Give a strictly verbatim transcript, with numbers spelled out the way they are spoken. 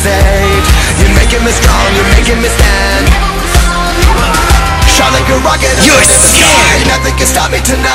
saved. You're making me strong, you're making me stand. Shot like a rocket, you're scared. Nothing can stop me tonight.